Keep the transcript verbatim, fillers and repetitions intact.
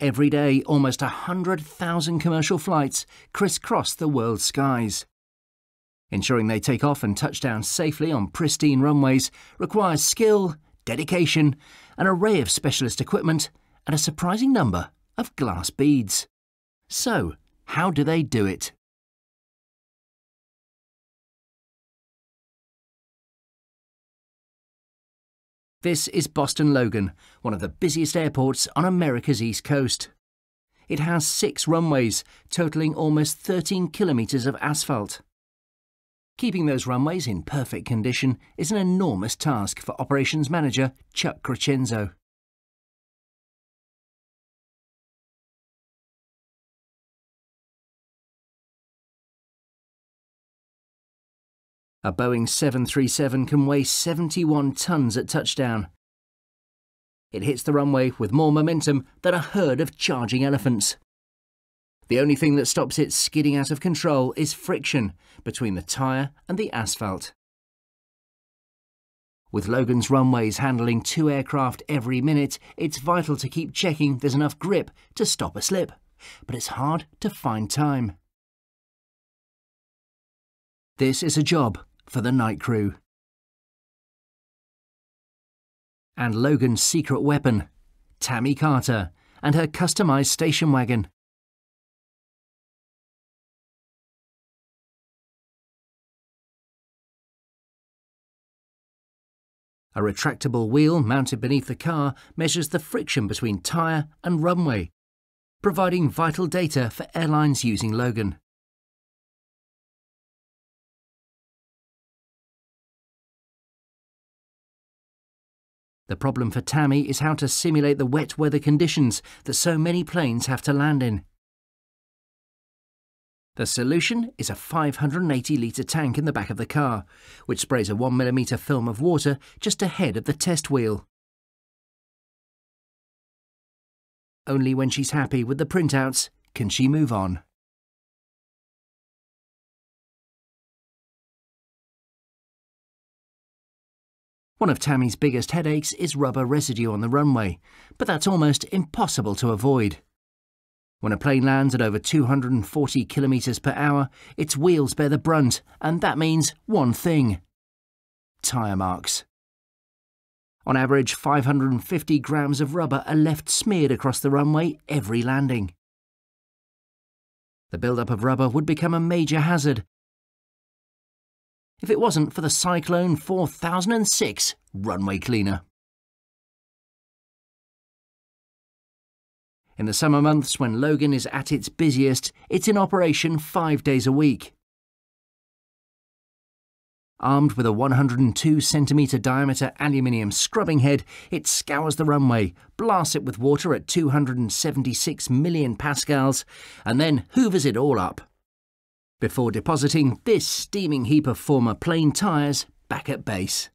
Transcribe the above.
Every day, almost one hundred thousand commercial flights crisscross the world's skies. Ensuring they take off and touch down safely on pristine runways requires skill, dedication, an array of specialist equipment and a surprising number of glass beads. So, how do they do it? This is Boston Logan, one of the busiest airports on America's East Coast. It has six runways, totaling almost thirteen kilometres of asphalt. Keeping those runways in perfect condition is an enormous task for operations manager Chuck Crescenzo. A Boeing seven thirty-seven can weigh seventy-one tonnes at touchdown. It hits the runway with more momentum than a herd of charging elephants. The only thing that stops it skidding out of control is friction between the tyre and the asphalt. With Logan's runways handling two aircraft every minute, it's vital to keep checking there's enough grip to stop a slip, but it's hard to find time. This is a job for the night crew. And Logan's secret weapon, Tammy Carter, and her customised station wagon. A retractable wheel mounted beneath the car measures the friction between tyre and runway, providing vital data for airlines using Logan. The problem for Tammy is how to simulate the wet weather conditions that so many planes have to land in. The solution is a five hundred eighty litre tank in the back of the car, which sprays a one millimetre film of water just ahead of the test wheel. Only when she's happy with the printouts can she move on. One of Tammy's biggest headaches is rubber residue on the runway, but that's almost impossible to avoid. When a plane lands at over two hundred forty kilometres per hour, its wheels bear the brunt, and that means one thing: tyre marks. On average, five hundred fifty grams of rubber are left smeared across the runway every landing. The build-up of rubber would become a major hazard if it wasn't for the Cyclone four thousand six runway cleaner. In the summer months, when Logan is at its busiest, it's in operation five days a week. Armed with a one hundred two centimetre diameter aluminium scrubbing head, it scours the runway, blasts it with water at two hundred seventy-six million pascals, and then hoovers it all up, before depositing this steaming heap of former plane tyres back at base.